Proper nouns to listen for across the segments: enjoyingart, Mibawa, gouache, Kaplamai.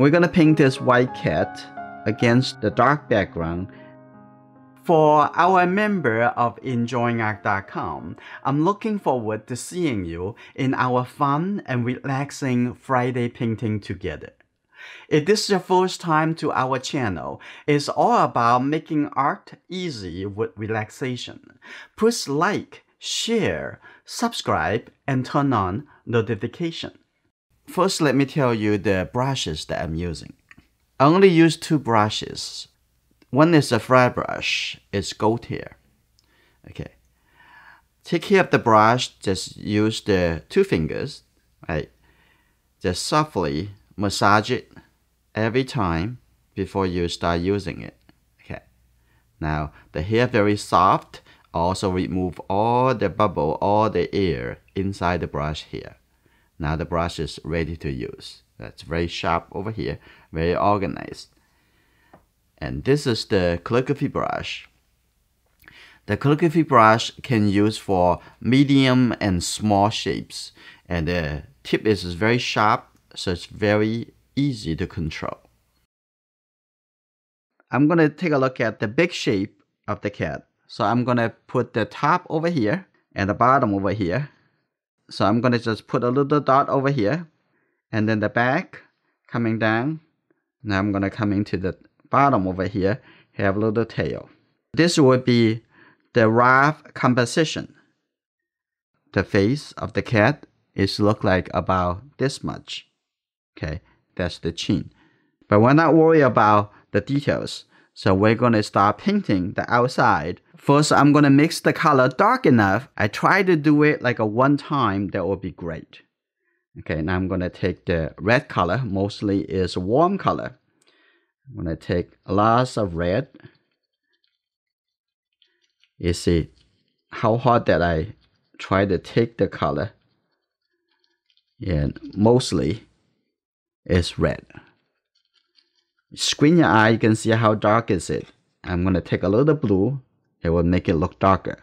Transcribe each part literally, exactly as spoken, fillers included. We're gonna paint this white cat against the dark background. For our member of enjoying art dot com, I'm looking forward to seeing you in our fun and relaxing Friday painting together. If this is your first time to our channel, it's all about making art easy with relaxation. Please like, share, subscribe, and turn on notification. First, let me tell you the brushes that I'm using. I only use two brushes. One is a fry brush. It's gold here. Okay. Take care of the brush. Just use the two fingers, right? Just softly massage it every time before you start using it. Okay. Now the hair very soft. Also remove all the bubble, all the air inside the brush here. Now the brush is ready to use. That's very sharp over here. Very organized. And this is the calligraphy brush. The calligraphy brush can use for medium and small shapes. And the tip is very sharp, so it's very easy to control. I'm going to take a look at the big shape of the cat. So I'm going to put the top over here and the bottom over here. So I'm going to just put a little dot over here. And then the back coming down. Now I'm going to come into the bottom over here, have a little tail. This would be the rough composition. The face of the cat is look like about this much. Okay, that's the chin. But we're not worried about the details. So we're gonna start painting the outside. First, I'm gonna mix the color dark enough. I try to do it like a one time, that will be great. Okay, now I'm gonna take the red color, mostly is warm color. I'm gonna take lots of red. You see how hard that I try to take the color. And mostly it's red. Squint your eye, you can see how dark is it. I'm gonna take a little blue. It will make it look darker.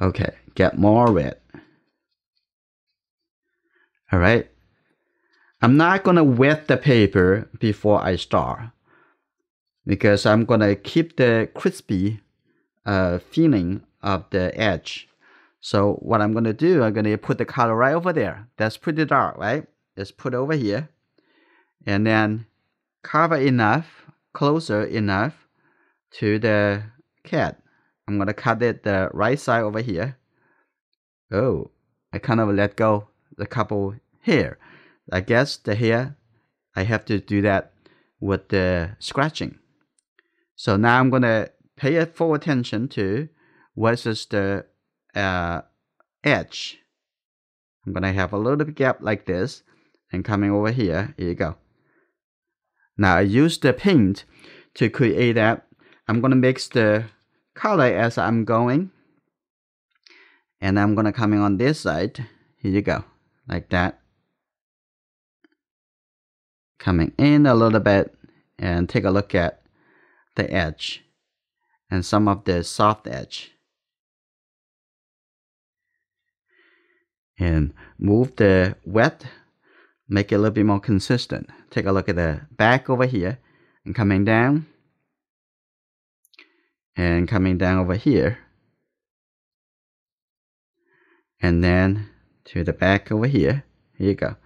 Okay, get more red. All right. I'm not gonna wet the paper before I start, because I'm gonna keep the crispy uh, feeling of the edge. So what I'm going to do, I'm going to put the color right over there. That's pretty dark, right? Let's put it over here. And then cover enough, closer enough to the cat. I'm going to cut it the right side over here. Oh, I kind of let go the couple hair. I guess the hair, I have to do that with the scratching. So now I'm going to pay it full attention to what is the Uh, edge. I'm gonna have a little gap like this and coming over here. Here you go. Now I use the paint to create that. I'm gonna mix the color as I'm going, and I'm gonna coming on this side. Here you go, like that, coming in a little bit and take a look at the edge and some of the soft edge. And move the wet, make it a little bit more consistent. Take a look at the back over here and coming down and coming down over here and then to the back over here. Here you go.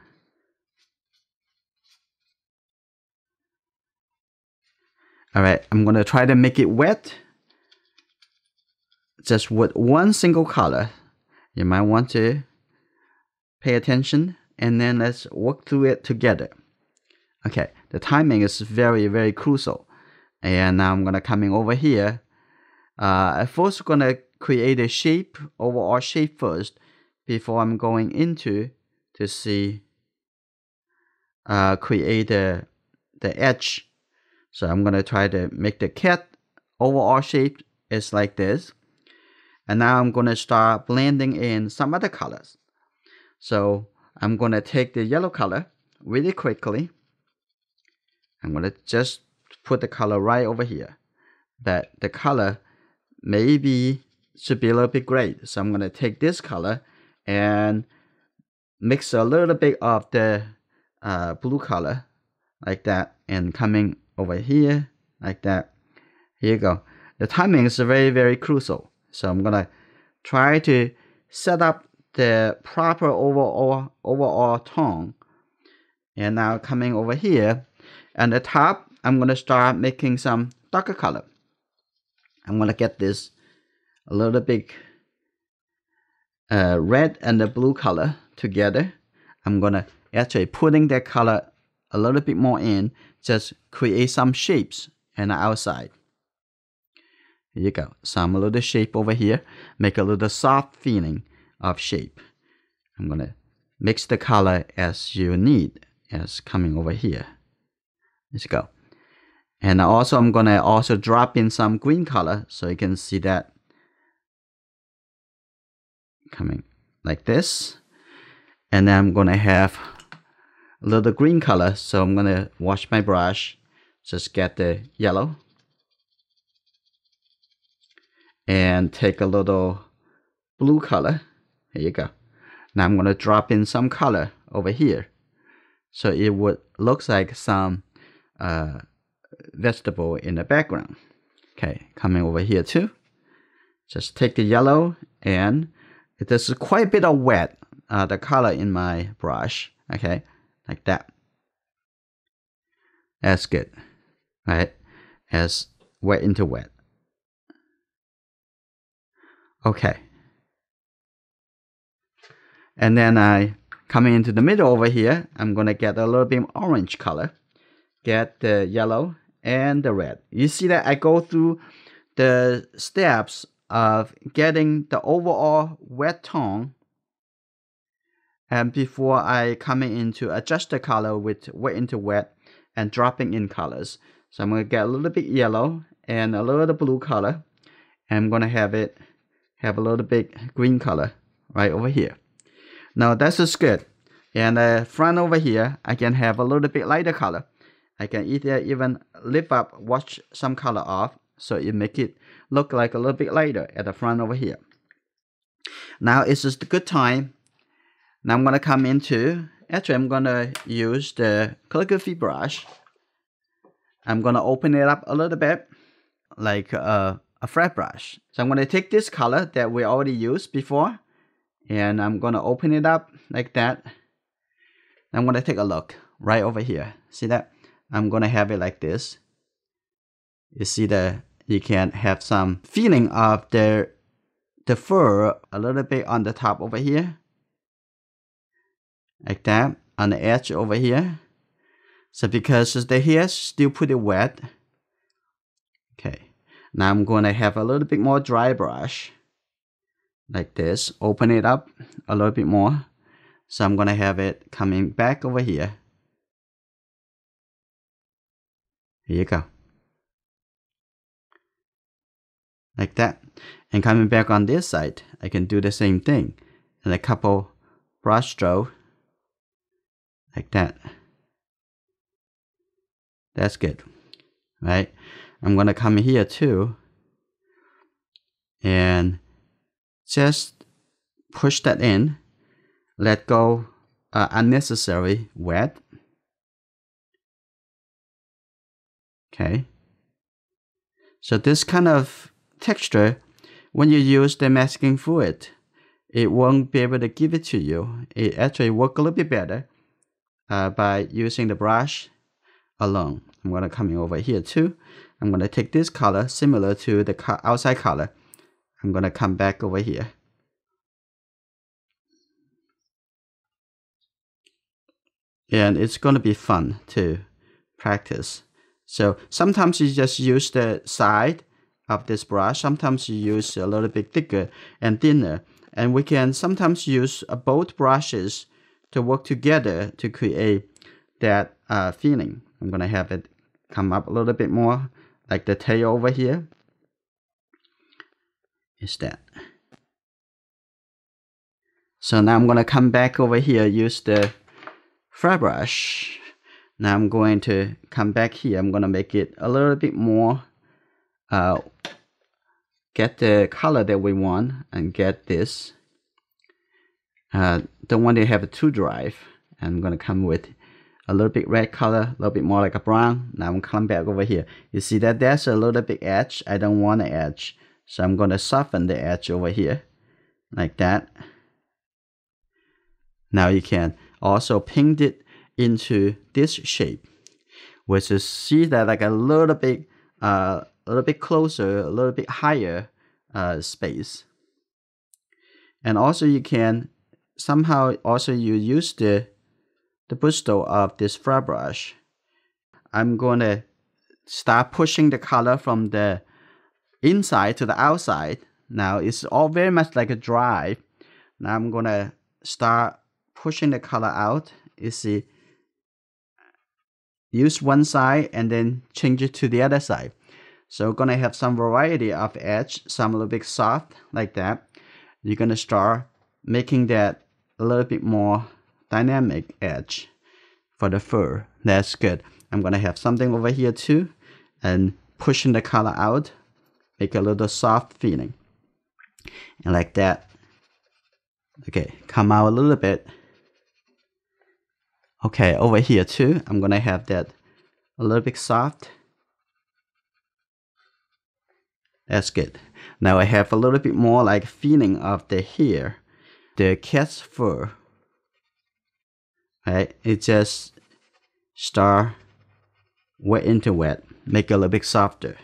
All right, I'm gonna try to make it wet just with one single color. You might want to pay attention, and then let's work through it together. Okay, the timing is very, very crucial. And now I'm gonna coming over here. Uh, I'm first gonna create a shape, overall shape first, before I'm going into to see uh, create the the edge. So I'm gonna try to make the cat overall shape is like this. And now I'm gonna start blending in some other colors. So I'm going to take the yellow color really quickly. I'm going to just put the color right over here. But the color maybe should be a little bit gray. So I'm going to take this color and mix a little bit of the uh, blue color like that and coming over here like that. Here you go. The timing is very, very crucial. So I'm gonna try to set up the proper overall overall tone. And now coming over here, and the top, I'm gonna start making some darker color. I'm gonna get this a little bit uh, red and the blue color together. I'm gonna actually putting that color a little bit more in, just create some shapes on the outside. Here you go, some little shape over here, make a little soft feeling of shape. I'm gonna mix the color as you need, as coming over here. Let's go. And also I'm gonna also drop in some green color so you can see that coming like this. And then I'm gonna have a little green color, so I'm gonna wash my brush, just get the yellow and take a little blue color. Here you go. Now I'm gonna drop in some color over here, so it would looks like some uh, vegetable in the background. Okay, coming over here too. Just take the yellow, and there's quite a bit of wet, uh, the color in my brush. Okay, like that. That's good, right? As wet into wet. Okay. And then I coming into the middle over here, I'm gonna get a little bit of orange color, get the yellow and the red. You see that I go through the steps of getting the overall wet tone, and before I come in to adjust the color with wet into wet and dropping in colors. So I'm gonna get a little bit yellow and a little blue color, and I'm gonna have it have a little bit green color right over here. Now this is good. And the uh, front over here, I can have a little bit lighter color. I can either even lift up, wash some color off, so it make it look like a little bit lighter at the front over here. Now it's just a good time. Now I'm gonna come into, actually I'm gonna use the calligraphy brush. I'm gonna open it up a little bit, like a, a flat brush. So I'm gonna take this color that we already used before, and I'm gonna open it up like that. I'm gonna take a look right over here. See that? I'm gonna have it like this. You see that you can have some feeling of the, the fur a little bit on the top over here. Like that, on the edge over here. So because the hair still pretty wet. Okay, now I'm gonna have a little bit more dry brush. Like this, open it up a little bit more. So I'm gonna have it coming back over here. Here you go. Like that. And coming back on this side, I can do the same thing. And a couple brush strokes. Like that. That's good. Right? I'm gonna come here too. And just push that in, let go uh, unnecessary wet. Okay. So this kind of texture, when you use the masking fluid, it won't be able to give it to you. It actually works a little bit better uh, by using the brush alone. I'm gonna come in over here too. I'm gonna take this color similar to the co- outside color. I'm gonna come back over here. And it's gonna be fun to practice. So sometimes you just use the side of this brush, sometimes you use a little bit thicker and thinner. And we can sometimes use both brushes to work together to create that uh, feeling. I'm gonna have it come up a little bit more, like the tail over here. Is that. So now I'm gonna come back over here, use the flat brush. Now I'm going to come back here, I'm gonna make it a little bit more, uh, get the color that we want and get this. Uh, don't want to have it too dry. I'm gonna come with a little bit red color, a little bit more like a brown. Now I'm coming back over here. You see that there's a little bit edge. I don't want an edge. So I'm going to soften the edge over here like that. Now you can also paint it into this shape, which is see that like a little bit, uh, a little bit closer, a little bit higher uh, space. And also you can somehow also you use the the bristle of this flat brush. I'm going to start pushing the color from the inside to the outside. Now it's all very much like a drive. Now I'm going to start pushing the color out. You see, use one side and then change it to the other side. So we're going to have some variety of edge, some a little bit soft like that. You're going to start making that a little bit more dynamic edge for the fur. That's good. I'm going to have something over here too and pushing the color out, make a little soft feeling. And like that. Okay, come out a little bit. Okay, over here too, I'm going to have that a little bit soft. That's good. Now I have a little bit more like feeling of the hair, the cat's fur. Right, it just start wet into wet, make it a little bit softer.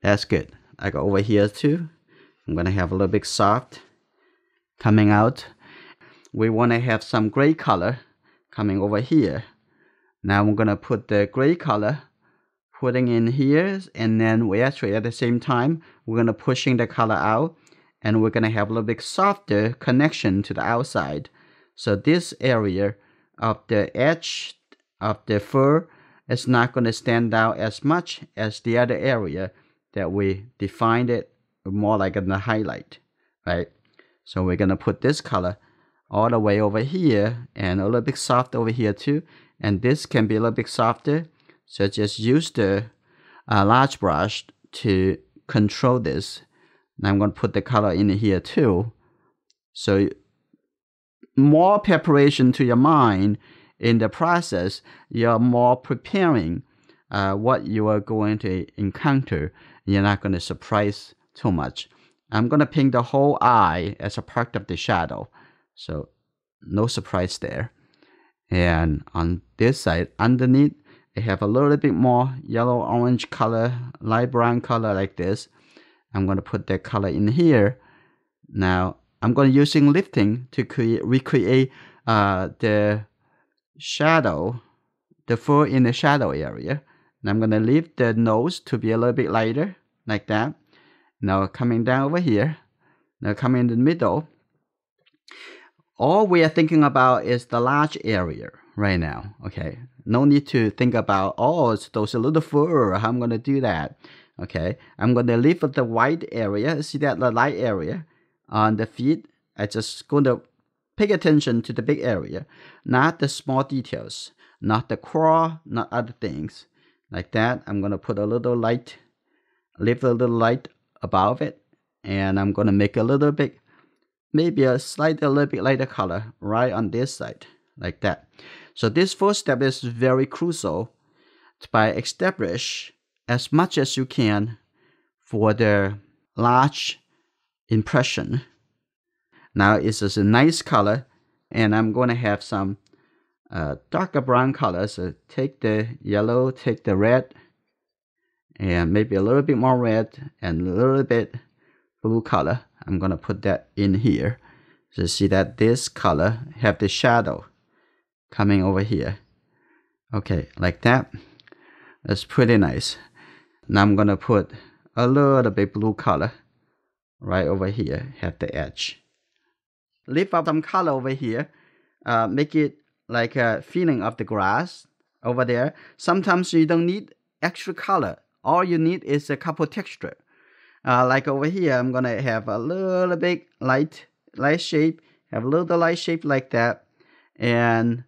That's good. I go over here too. I'm going to have a little bit soft coming out. We want to have some gray color coming over here. Now I'm going to put the gray color putting in here, and then we actually at the same time we're going to pushing the color out, and we're going to have a little bit softer connection to the outside. So this area of the edge of the fur is not going to stand out as much as the other area that we defined it more like in the highlight, right? So we're going to put this color all the way over here and a little bit soft over here too, and this can be a little bit softer. So just use the uh, large brush to control this. Now I'm going to put the color in here too. So more preparation to your mind in the process, you're more preparing uh, what you are going to encounter. You're not going to surprise too much. I'm going to paint the whole eye as a part of the shadow. So no surprise there. And on this side, underneath, I have a little bit more yellow orange color, light brown color like this. I'm going to put that color in here. Now I'm going to using lifting to create recreate uh, the shadow, the fur in the shadow area. And I'm going to leave the nose to be a little bit lighter like that. Now coming down over here, now coming in the middle. All we are thinking about is the large area right now. Okay, no need to think about, oh, it's those little fur, how I'm going to do that. Okay, I'm going to leave the white area, see that the light area on the feet. I just going to pay attention to the big area, not the small details, not the claw, not other things. Like that, I'm going to put a little light, leave a little light above it, and I'm going to make a little bit, maybe a slight, a little bit lighter color right on this side, like that. So this first step is very crucial by establish as much as you can for the large impression. Now it's just a nice color, and I'm going to have some uh, darker brown colors. So take the yellow, take the red, and maybe a little bit more red and a little bit blue color. I'm going to put that in here. So see that this color have the shadow coming over here. Okay, like that. That's pretty nice. Now I'm going to put a little bit blue color right over here, have the edge. Leave up some color over here. Uh, make it like a feeling of the grass over there. Sometimes you don't need extra color. All you need is a couple texture. Uh, like over here, I'm going to have a little bit light, light shape. Have a little light shape like that. And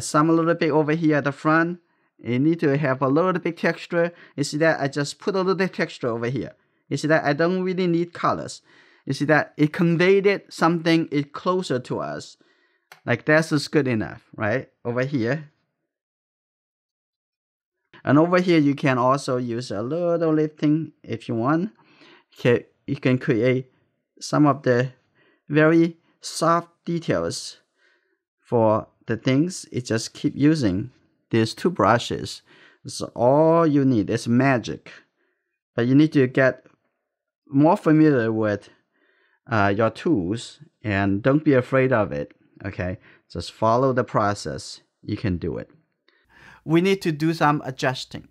some a little bit over here at the front. You need to have a little bit texture. You see that I just put a little texture over here. You see that I don't really need colors. You see that it conveyed it something it closer to us. Like that's is good enough, right? Over here, And over here you can also use a little lifting if you want. Okay, you can create some of the very soft details for the things. It just keep using these two brushes. So all you need is magic, but you need to get more familiar with uh, your tools and don't be afraid of it. Okay, just follow the process. You can do it. We need to do some adjusting,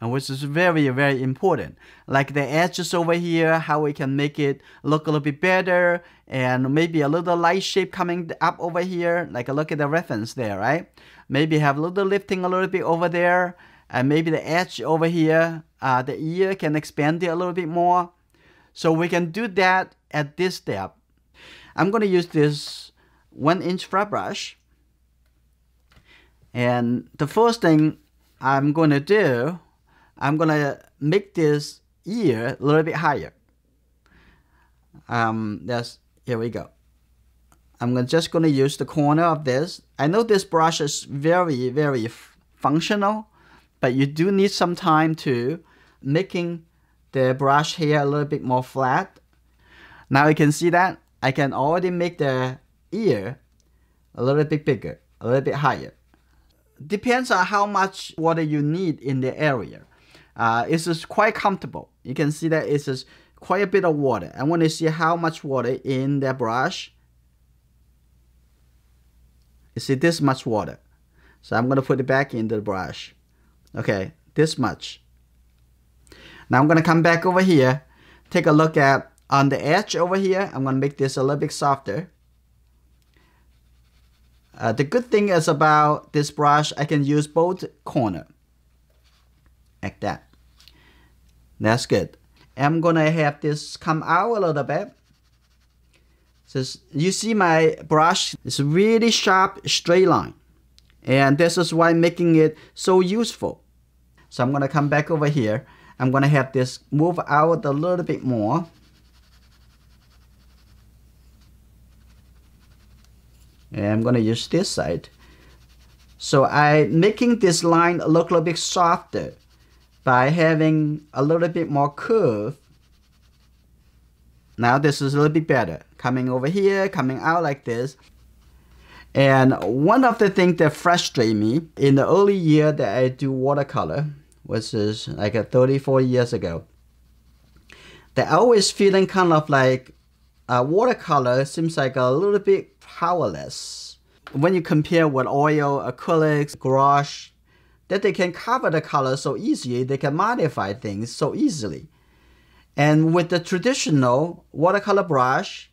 and which is very, very important. Like the edges over here, how we can make it look a little bit better, and maybe a little light shape coming up over here. Like look at the reference there, right? Maybe have a little lifting a little bit over there, and maybe the edge over here, uh, the ear can expand it a little bit more. So we can do that at this step. I'm gonna use this one inch flat brush. And the first thing I'm gonna do, I'm gonna make this ear a little bit higher. Um, that's, here we go. I'm gonna, just gonna use the corner of this. I know this brush is very, very functional, but you do need some time to making the brush here a little bit more flat. Now you can see that I can already make the ear a little bit bigger, a little bit higher. Depends on how much water you need in the area. Uh, this is quite comfortable. You can see that it is quite a bit of water. I want to see how much water in the brush. You see this much water. So I'm going to put it back in the brush. Okay, this much. Now I'm going to come back over here. Take a look at on the edge over here. I'm going to make this a little bit softer. Uh, the good thing is about this brush, I can use both corners. Like that. That's good. I'm gonna have this come out a little bit. Just, you see my brush, it's really sharp straight line. And this is why making it so useful. So I'm gonna come back over here. I'm gonna have this move out a little bit more. And I'm gonna use this side. So I'm making this line look a little bit softer by having a little bit more curve. Now this is a little bit better. Coming over here, coming out like this. And one of the things that frustrated me in the early year that I do watercolor, which is like a thirty, forty years ago, that I always feeling kind of like uh, watercolor seems like a little bit powerless. When you compare with oil, acrylics, gouache, that they can cover the color so easily, they can modify things so easily. And with the traditional watercolor brush,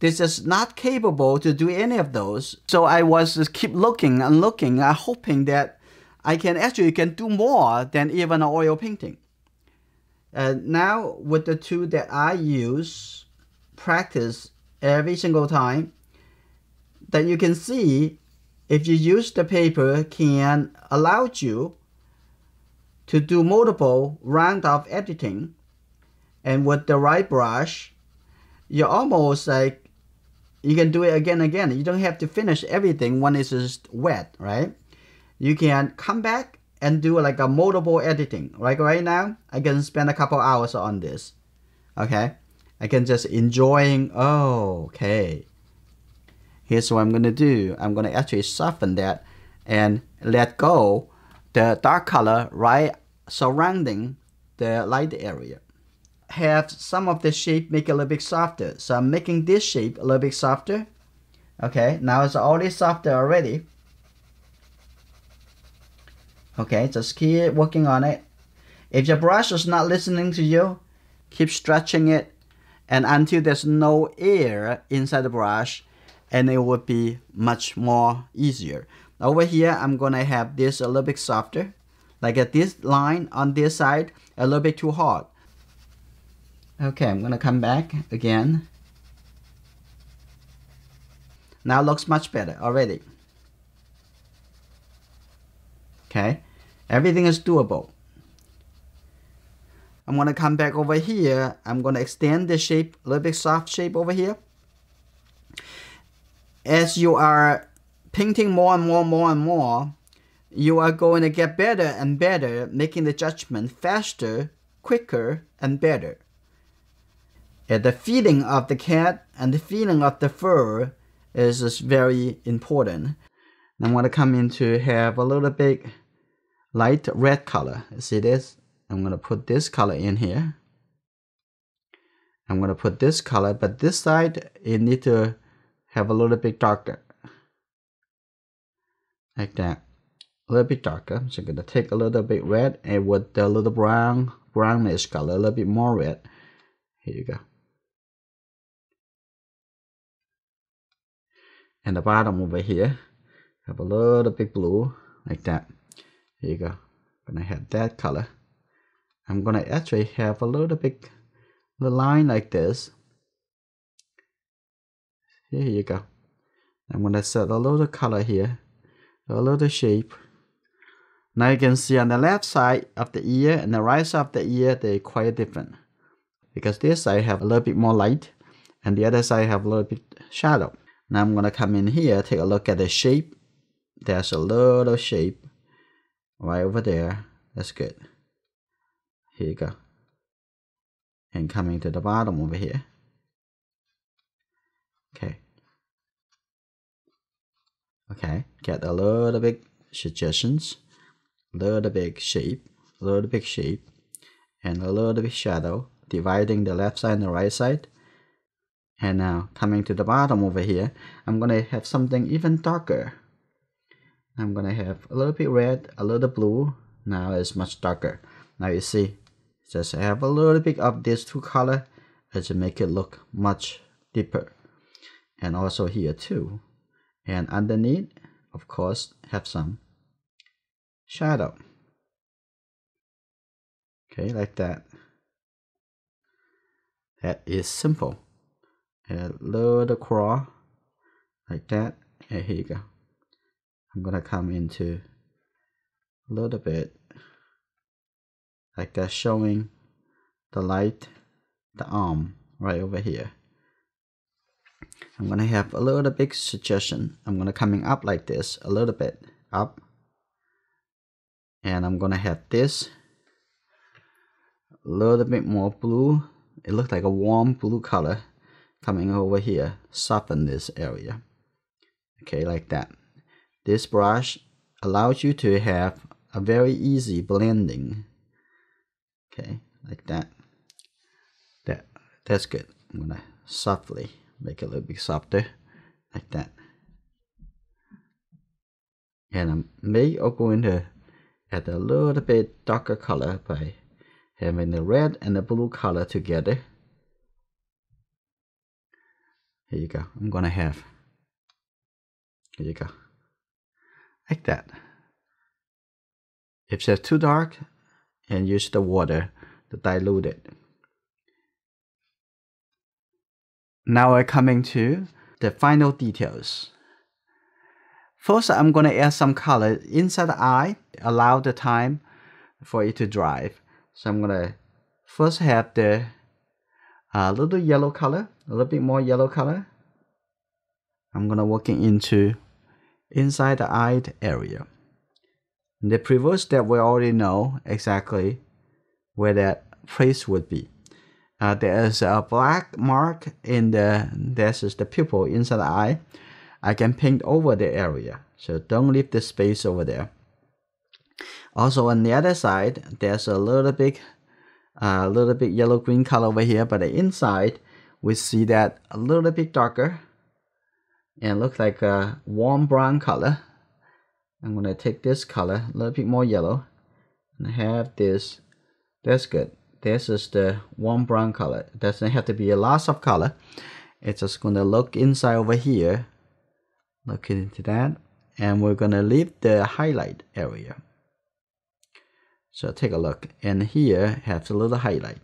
this is not capable to do any of those. So I was just keep looking and looking and hoping that I can actually can do more than even an oil painting. Uh, now with the tool that I use, practice every single time, that you can see if you use the paper can allow you to do multiple rounds of editing. And with the right brush, you're almost like you can do it again and again. You don't have to finish everything when it's just wet, right? You can come back and do like a multiple editing. Like right now, I can spend a couple hours on this. Okay, I can just enjoying, oh, okay. Here's what I'm going to do. I'm going to actually soften that and let go the dark color right surrounding the light area. Have some of the shape make it a little bit softer. So I'm making this shape a little bit softer. Okay, now it's already softer already. Okay, just keep working on it. If your brush is not listening to you, keep stretching it and until there's no air inside the brush, and it would be much more easier. Over here, I'm gonna have this a little bit softer. Like at this line on this side, a little bit too hard. Okay, I'm gonna come back again. Now looks much better already. Okay, everything is doable. I'm gonna come back over here. I'm gonna extend the shape, a little bit soft shape over here. As you are painting more and more and more and more, You are going to get better and better, making the judgment faster, quicker, and better. And the feeling of the cat and the feeling of the fur is just very important. And I'm going to come in to have a little bit light red color. See this? I'm going to put this color in here. I'm going to put this color, but this side, it need to have a little bit darker. Like that. A little bit darker. So I'm going to take a little bit red and with the little brown, brownish color, a little bit more red. Here you go. And the bottom over here, have a little bit blue, like that. Here you go. I'm going to have that color. I'm going to actually have a little bit the line like this. Here you go. I'm going to set a little color here, a little shape. Now you can see on the left side of the ear and the right side of the ear, they're quite different. Because this side have a little bit more light and the other side have a little bit shadow. Now I'm going to come in here, take a look at the shape. There's a little shape right over there. That's good. Here you go. And coming to the bottom over here. Okay. Okay, get a little bit suggestions, little bit shape, little bit shape, and a little bit shadow, dividing the left side and the right side. And now coming to the bottom over here, I'm gonna have something even darker. I'm gonna have a little bit red, a little blue. Now it's much darker. Now you see, just have a little bit of these two colors to make it look much deeper. And also here too. And underneath, of course, have some shadow. Okay, like that. That is simple. A little crawl, like that. And here you go. I'm gonna come into a little bit like that, showing the light, the arm right over here. I'm gonna have a little bit suggestion. I'm gonna coming up like this, a little bit up, and I'm gonna have this a little bit more blue. It looks like a warm blue color coming over here, soften this area. Okay, like that. This brush allows you to have a very easy blending. Okay, like that. That that's good. I'm gonna softly make it a little bit softer, like that. And I may I'm going to add a little bit darker color by having the red and the blue color together. Here you go. I'm gonna have. Here you go. Like that. If it's too dark, and use the water to dilute it. Now we're coming to the final details. First, I'm going to add some color inside the eye, allow the time for it to dry. So I'm going to first have the uh, little yellow color, a little bit more yellow color. I'm going to work into inside the eye area. The previous step, we already know exactly where that place would be. Uh, there is a black mark in the, this is the pupil inside the eye. I can paint over the area, so don't leave the space over there. Also on the other side, there's a little bit, a uh, little bit yellow-green color over here, but the inside, we see that a little bit darker and looks like a warm brown color. I'm going to take this color, a little bit more yellow, and have this. That's good. This is the warm brown color. It doesn't have to be a lot of color. It's just going to look inside over here. Look into that. And we're going to leave the highlight area. So take a look. And here have a little highlight.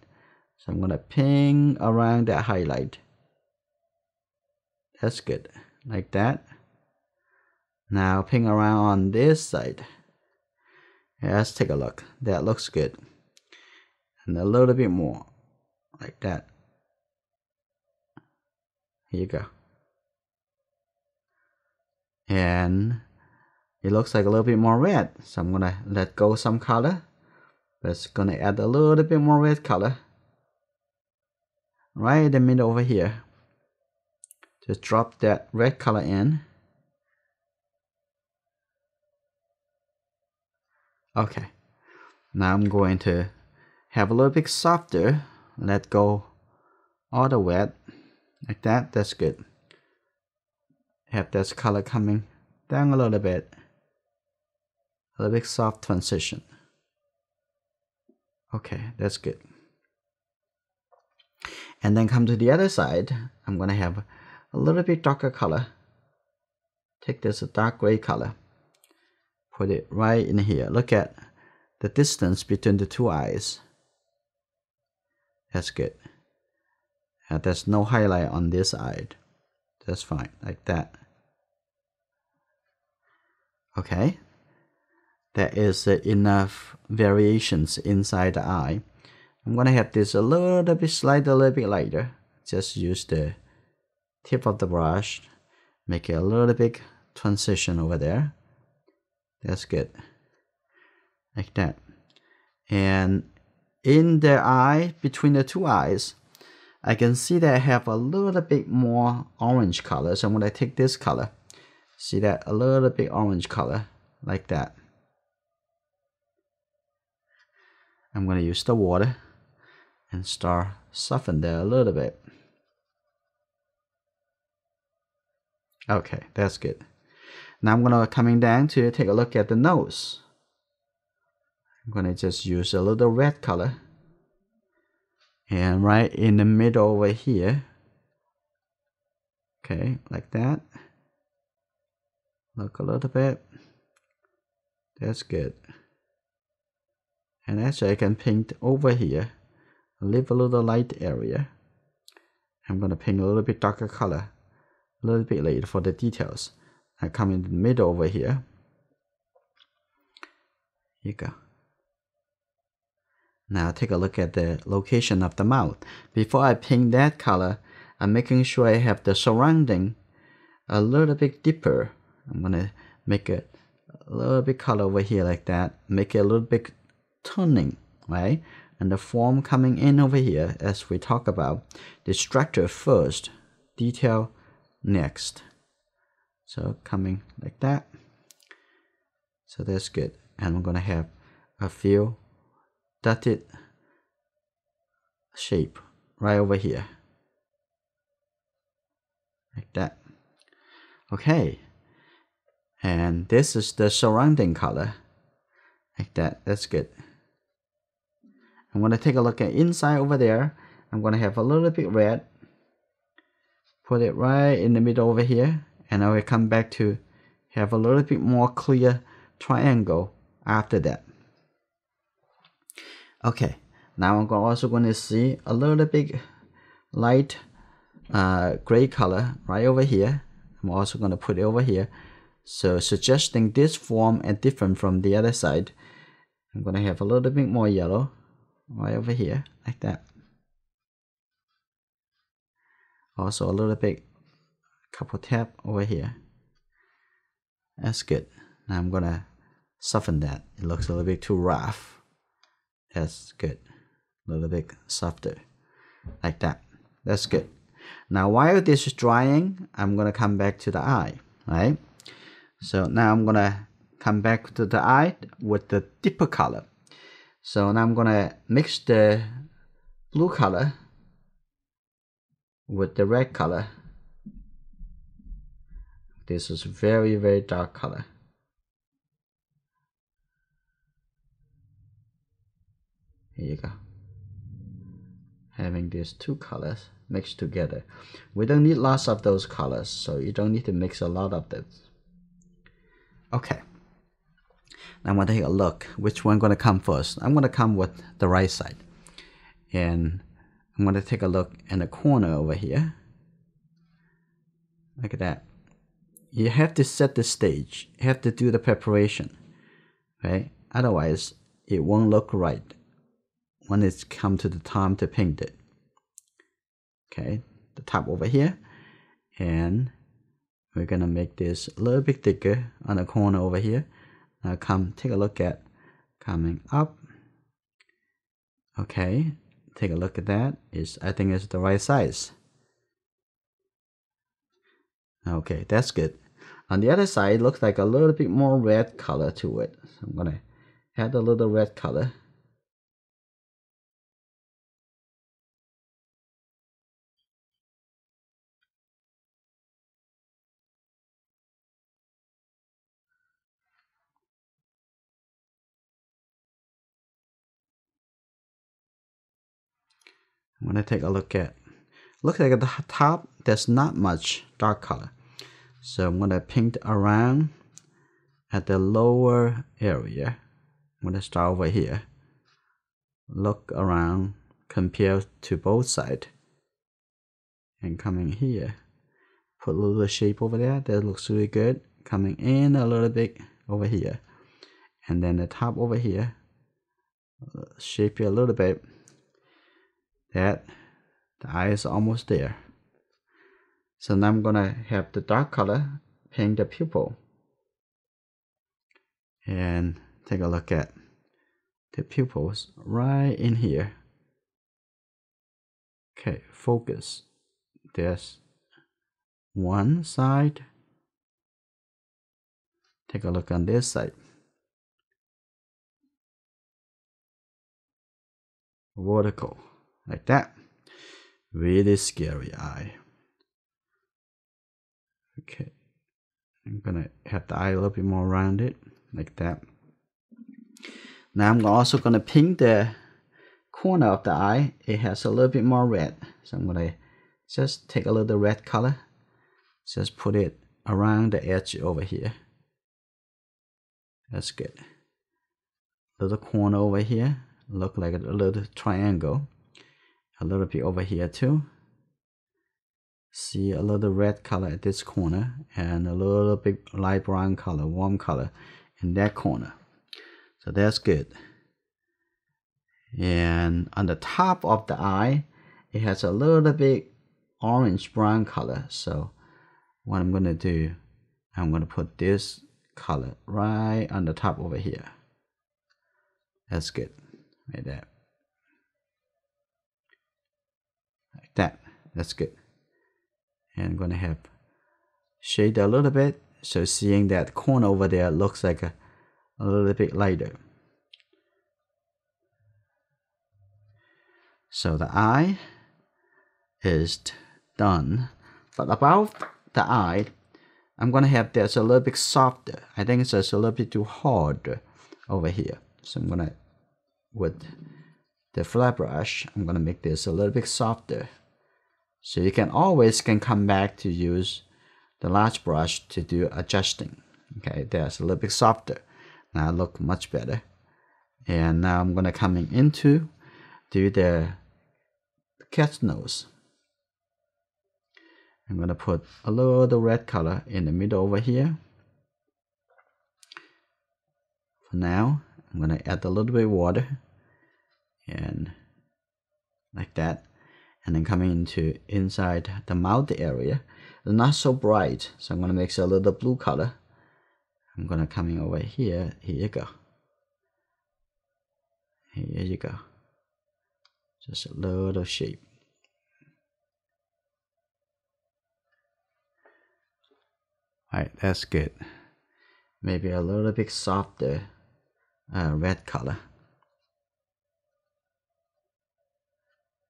So I'm going to ping around that highlight. That's good. Like that. Now ping around on this side. Let's take a look. That looks good. And a little bit more. Like that. Here you go. And it looks like a little bit more red, so I'm gonna let go some color, but it's gonna add a little bit more red color right in the middle over here. Just drop that red color in. Okay, now I'm going to have a little bit softer, let go all the wet like that. That's good. Have this color coming down a little bit, a little bit soft transition. Okay, that's good. And then come to the other side. I'm gonna have a little bit darker color. Take this dark gray color, put it right in here. Look at the distance between the two eyes. That's good. And there's no highlight on this side. That's fine, like that. Okay, that is uh, enough variations inside the eye. I'm gonna have this a little bit slight, a little bit lighter. Just use the tip of the brush, make it a little bit transition over there. That's good, like that. And in the eye, between the two eyes, I can see that I have a little bit more orange color, so I'm gonna take this color. See that a little bit orange color, like that. I'm gonna use the water and start softening that a little bit. Okay, that's good. Now I'm gonna coming down to take a look at the nose. I'm gonna just use a little red color. And right in the middle over here. Okay, like that. Look a little bit. That's good. And actually I can paint over here. Leave a little light area. I'm gonna paint a little bit darker color. A little bit later for the details. I come in the middle over here. Here you go. Now take a look at the location of the mouth. Before I paint that color, I'm making sure I have the surrounding a little bit deeper. I'm gonna make it a little bit color over here like that, make it a little bit turning, right? And the form coming in over here as we talk about the structure first, detail next. So coming like that. So that's good. And I'm gonna have a few dotted shape right over here. Like that. Okay. And this is the surrounding color, like that. That's good. I'm going to take a look at inside over there. I'm going to have a little bit red, put it right in the middle over here, and I will come back to have a little bit more clear triangle after that. Okay, now I'm also going to see a little bit light uh, gray color right over here. I'm also going to put it over here. So suggesting this form and different from the other side. I'm going to have a little bit more yellow right over here, like that. Also a little bit, couple tap over here. That's good. Now I'm going to soften that. It looks a little bit too rough. That's good. A little bit softer, like that. That's good. Now while this is drying, I'm going to come back to the eye, right? So now I'm gonna come back to the eye with the deeper color. So now I'm gonna mix the blue color with the red color. This is very, very dark color. Here you go. Having these two colors mixed together. We don't need lots of those colors, so you don't need to mix a lot of them. Okay, now I'm going to take a look which one going to come first. I'm going to come with the right side, and I'm going to take a look in the corner over here. Look at that. You have to set the stage, you have to do the preparation, right? Otherwise it won't look right when it's come to the time to paint it. Okay, the top over here, and we're gonna make this a little bit thicker on the corner over here. Now come take a look at coming up. Okay, take a look at that. It's, I think it's the right size. Okay, that's good. On the other side, looks like a little bit more red color to it. So I'm gonna add a little red color. I'm gonna take a look at, looks like at the top, there's not much dark color. So I'm gonna paint around at the lower area. I'm gonna start over here. Look around, compare to both sides. And coming here, put a little shape over there, that looks really good. Coming in a little bit over here. And then the top over here, shape it a little bit. That the eye is almost there. So now I'm gonna have the dark color paint the pupil, and take a look at the pupils right in here. Okay, focus. There's one side. Take a look on this side. Vertical. Like that. Really scary eye. Okay. I'm gonna have the eye a little bit more rounded. Like that. Now I'm also gonna paint the corner of the eye. It has a little bit more red. So I'm gonna just take a little red color. Just put it around the edge over here. That's good. Little corner over here. Look like a little triangle. A little bit over here too. See a little red color at this corner and a little bit light brown color, warm color in that corner. So that's good. And on the top of the eye, it has a little bit orange brown color. So what I'm gonna do, I'm gonna put this color right on the top over here. That's good, like that. That that's good. And I'm gonna have shade a little bit, so seeing that corner over there looks like a, a little bit lighter. So the eye is done, but above the eye I'm gonna have that's a little bit softer. I think it's just a little bit too hard over here, so I'm gonna with the flat brush I'm gonna make this a little bit softer. So you can always can come back to use the large brush to do adjusting. Okay, that's a little bit softer. Now I look much better. And now I'm gonna come into do the cat's nose. I'm gonna put a little red color in the middle over here. For now, I'm gonna add a little bit of water and like that. And then coming into inside the mouth area, not so bright, so I'm gonna mix a little blue color. I'm gonna coming over here. Here you go. Here you go. Just a little shape. All right, that's good. Maybe a little bit softer uh, red color.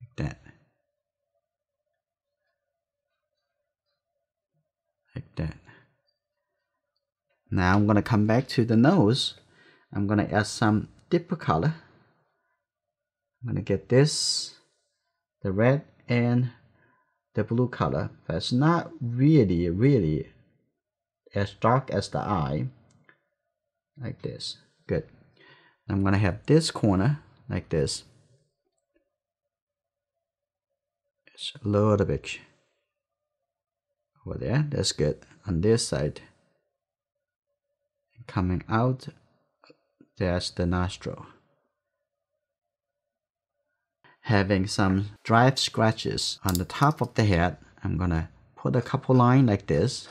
Like that. Like that. Now I'm gonna come back to the nose. I'm gonna add some deeper color. I'm gonna get this, the red and the blue color. But it's not really, really as dark as the eye. Like this. Good. I'm gonna have this corner like this. It's a little bit. Over there, that's good. On this side, coming out, there's the nostril. Having some dried scratches on the top of the head, I'm gonna put a couple lines like this.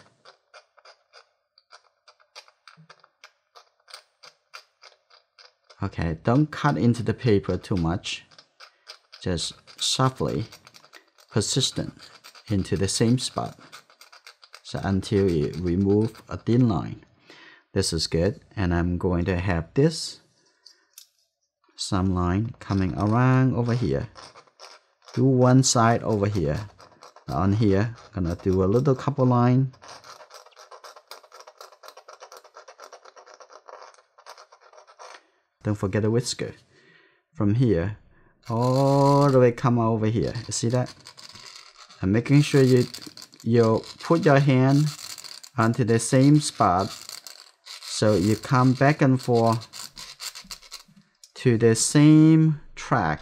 Okay, don't cut into the paper too much. Just softly, persistent into the same spot. So until you remove a thin line. This is good, and I'm going to have this some line coming around over here. Do one side over here. Now on here, gonna do a little couple line. Don't forget the whisker. From here, all the way come over here. You see that? And making sure you you put your hand onto the same spot, so you come back and forth to the same track.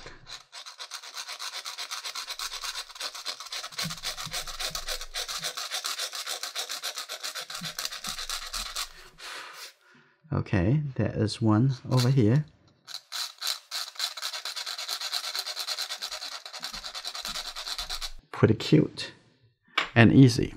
Okay, there is one over here. Pretty cute and easy.